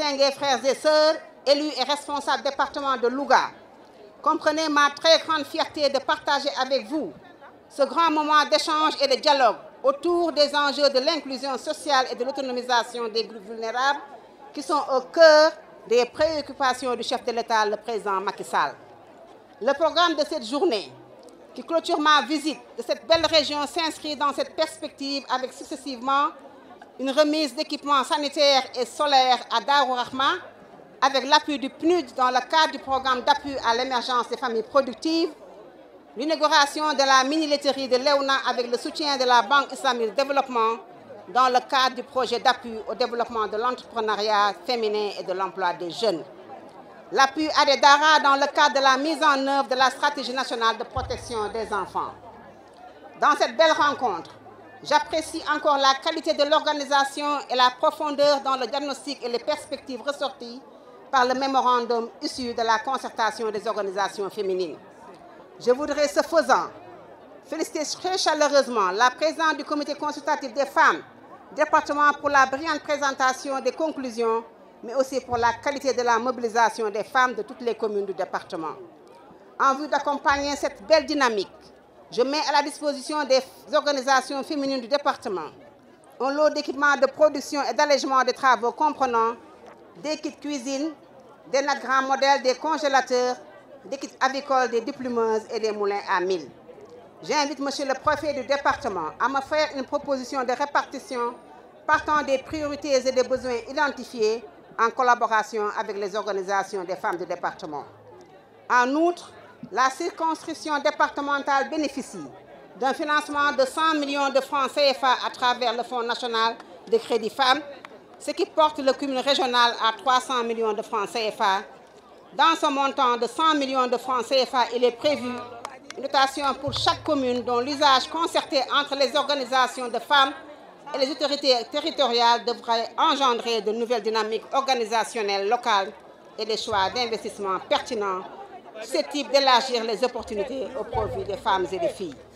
distingués frères et sœurs, élus et responsables département de Louga, comprenez ma très grande fierté de partager avec vous ce grand moment d'échange et de dialogue autour des enjeux de l'inclusion sociale et de l'autonomisation des groupes vulnérables qui sont au cœur des préoccupations du chef de l'État, le président Macky Sall. Le programme de cette journée, qui clôture ma visite de cette belle région, s'inscrit dans cette perspective avec successivement une remise d'équipements sanitaires et solaires à Darourahma, avec l'appui du PNUD dans le cadre du programme d'appui à l'émergence des familles productives, l'inauguration de la mini-laiterie de Leona avec le soutien de la Banque Islamique de Développement dans le cadre du projet d'appui au développement de l'entrepreneuriat féminin et de l'emploi des jeunes. L'appui à des Dara dans le cadre de la mise en œuvre de la stratégie nationale de protection des enfants. Dans cette belle rencontre, j'apprécie encore la qualité de l'organisation et la profondeur dans le diagnostic et les perspectives ressorties par le mémorandum issu de la concertation des organisations féminines. Je voudrais, ce faisant, féliciter très chaleureusement la présidente du comité consultatif des femmes département pour la brillante présentation des conclusions, mais aussi pour la qualité de la mobilisation des femmes de toutes les communes du département. En vue d'accompagner cette belle dynamique, je mets à la disposition des organisations féminines du département un lot d'équipements de production et d'allègement des travaux comprenant des kits cuisine, des nattes grands modèles, des congélateurs, des kits avicoles, des déplumeuses et des moulins à mille. J'invite monsieur le préfet du département à me faire une proposition de répartition partant des priorités et des besoins identifiés en collaboration avec les organisations des femmes du département. En outre, la circonscription départementale bénéficie d'un financement de 100 millions de francs CFA à travers le Fonds national de crédit femmes, ce qui porte le cumul régional à 300 millions de francs CFA. Dans ce montant de 100 millions de francs CFA, il est prévu une dotation pour chaque commune dont l'usage concerté entre les organisations de femmes et les autorités territoriales devrait engendrer de nouvelles dynamiques organisationnelles locales et des choix d'investissement pertinents susceptibles d'élargir les opportunités au profit des femmes et des filles.